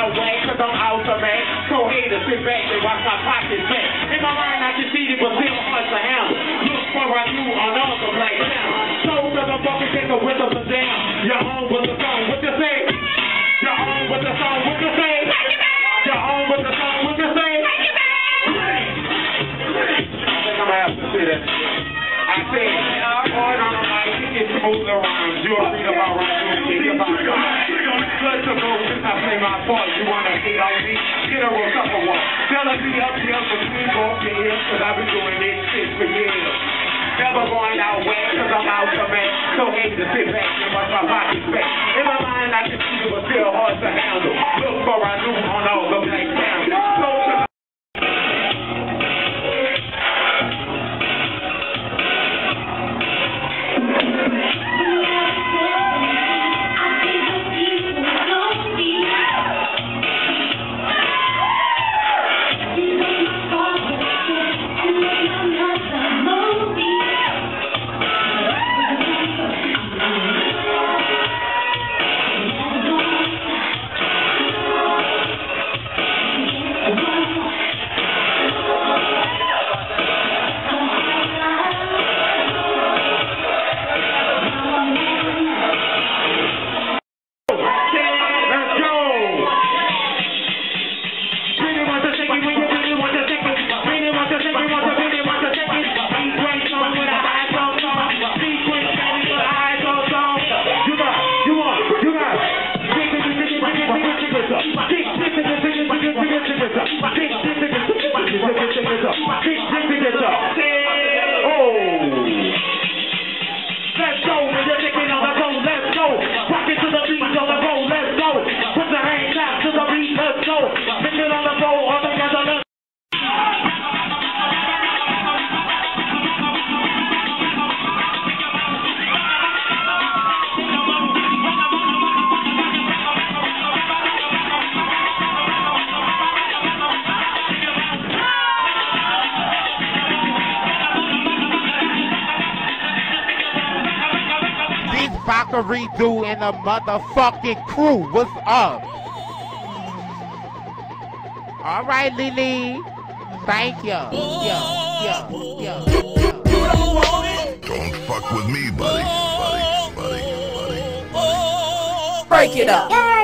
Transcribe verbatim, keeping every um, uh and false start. out way, cause I'm alpha man. So haters sit back and watch my pockets back. In my mind I can see it was him hard to handle. Look for I knew on all the right now. So does a fucking take a whistle for down. Your home with the song, what you say? Your home with the song, what you say? Your home with the song, what you say? I think I'm gonna have to say that. I think hard on the mic, you can smooth the rhymes. You'll read about rhymes, you'll think about rhymes. Good to go since I play my part. You wanna hate on me? Get a roll up a walk. Tell me up here between both your ears, cause I've been doing this shit for years. Never going out west, cause I'm out to man. So hate to sit back and watch my pockets back. In my mind I can see it was still hard to handle. Look for I knew on all the black families. So Vockah Redu and the motherfucking crew. What's up? All right, Lily. Thank you. Yeah, yeah, yeah. Don't fuck with me, buddy. Buddy, buddy, buddy. Break it up.